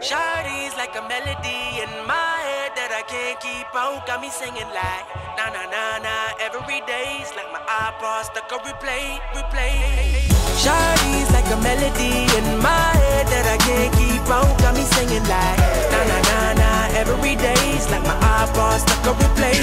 Shawty's like a melody in my head that I can't keep out. Got me singing like na na na na every day's like my iPod stuck on replay. Shawty's like a melody in my head that I can't keep out. Got me singing like na na na na every day's like my iPod stuck on replay.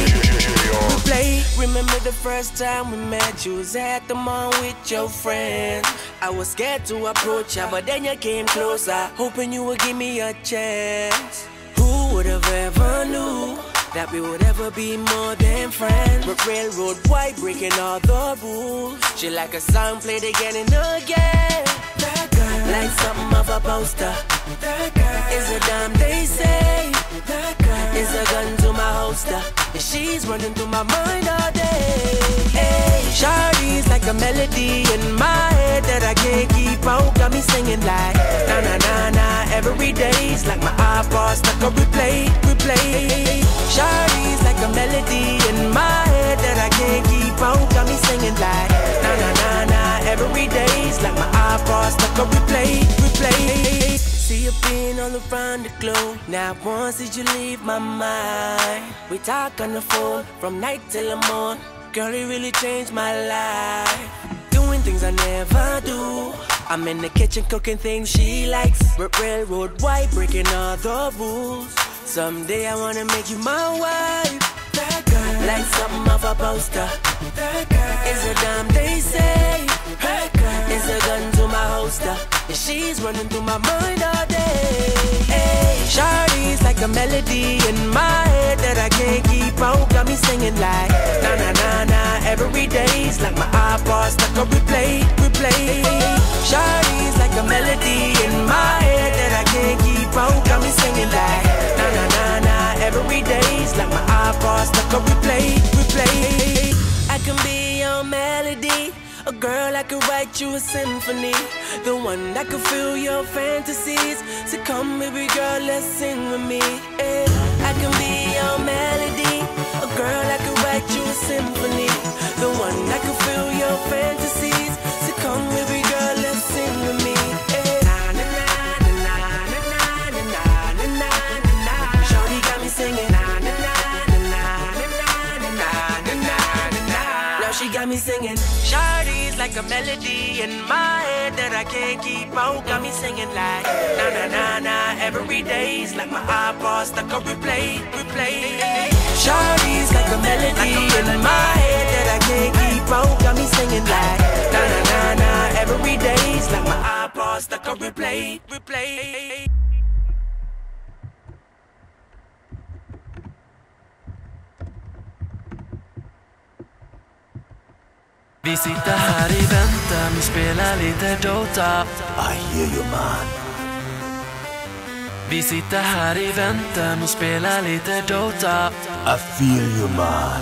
Remember the first time we met? You was at the mall with your friends. I was scared to approach ya, but then you came closer, hoping you would give me a chance. Who would have ever knew that we would ever be more than friends? But railroad white breaking all the rules. She like a song played again and again. That girl, like something of a poster. That girl is a dime they say. That girl is a gun to my holster, and she's running through my mind all day. Hey, Shawty's like a melody in my head that I can't keep out. Got me singing like na na na na every day's like my iPod stuck on replay. Shawty's like a melody in my head that I can't keep out. Got me singing like na na na na every day's like my iPod stuck on replay. See you being all around the globe. Not once did you leave my mind. We talk on the phone from night till the morn. Girl, it really changed my life. Doing things I never do. I'm in the kitchen cooking things she likes. Railroad wife breaking all the rules. Someday I wanna make you my wife. That girl, like something of a poster. That girl is a dime they say. That girl is a gun to my holster, and she's running through my mind all day. Hey, Shawty's like a melody in my head that I can't keep out. Got me singing like na na na na every day's like my iPod stuck on replay. Shawty's like a melody in my head that I can't keep out. Got me singing like na na na na every day's like my iPod stuck on replay. I can be your melody. A girl, I could write you a symphony. The one that could fill your fantasies. So come, baby girl, let's sing with me. Yeah. I can be your melody. A girl, I could write you a symphony. The one that could fill your fantasies. So come, baby girl, let's sing with me. Na na na na na na na na na. Shawty got me singing. Na na na na na na na na. Now she got me singing. Shawty. Like a melody in my head that I can't keep out. Got me singing like na na na na every day's like my iPod stuck on replay. Shawty's like a melody in my head that I can't keep out. Got me singing like na na na na every day's like my iPod stuck on replay. Vi sitter här I väntan, vi spelar lite Dota. I hear you, man. Vi sitter här I väntan och spelar lite Dota. I feel you, man.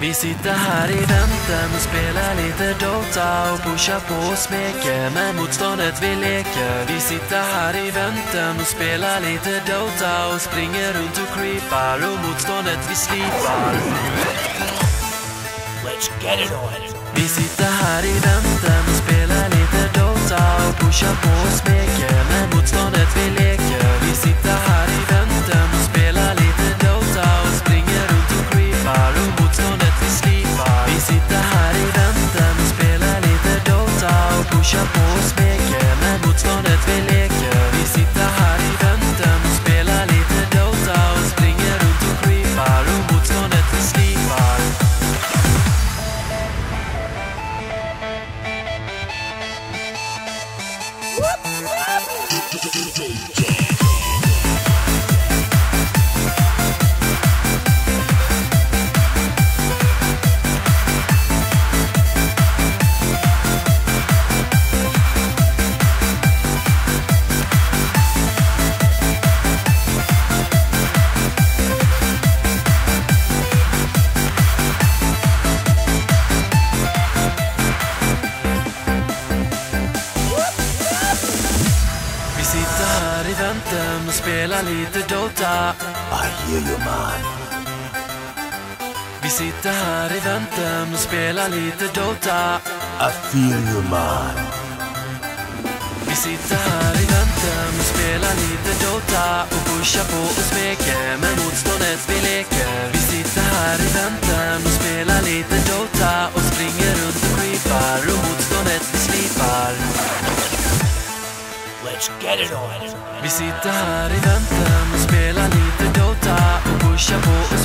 Vi sitter här I väntan och spelar lite Dota. Och pushar på och smeker, men motståndet vi leker. Vi sitter här I väntan och spelar lite Dota. Och springer runt och creepar, och motståndet vi slipar. Vi sitter här I väntan och spelar lite Dota. Och pushar på och smeker, men motståndet vi leker. Vi sitter här I väntan och spelar lite Dota. Och springer runt och creepar, och motståndet vi slipar. Vi sitter här I väntan och spelar lite Dota. Och pushar på och smeker, men motståndet vi leker. Vi sitter här I väntan och spelar lite Dota. Och springer runt och creepar, och motståndet vi slipar. Spela lite Dota. I hear you, man. Vi sitter här I väntan och spelar lite Dota. I feel you, man. Vi sitter här I väntan och spelar Dota och pusha på och smeka, men motståndet vi leker. Vi sitter här i väntan och spelar lite Dota och springer runt och skipar, och motståndet vi slipar. Let's get it on. Vi sitter här i väntan och spelar lite Dota och pusha på och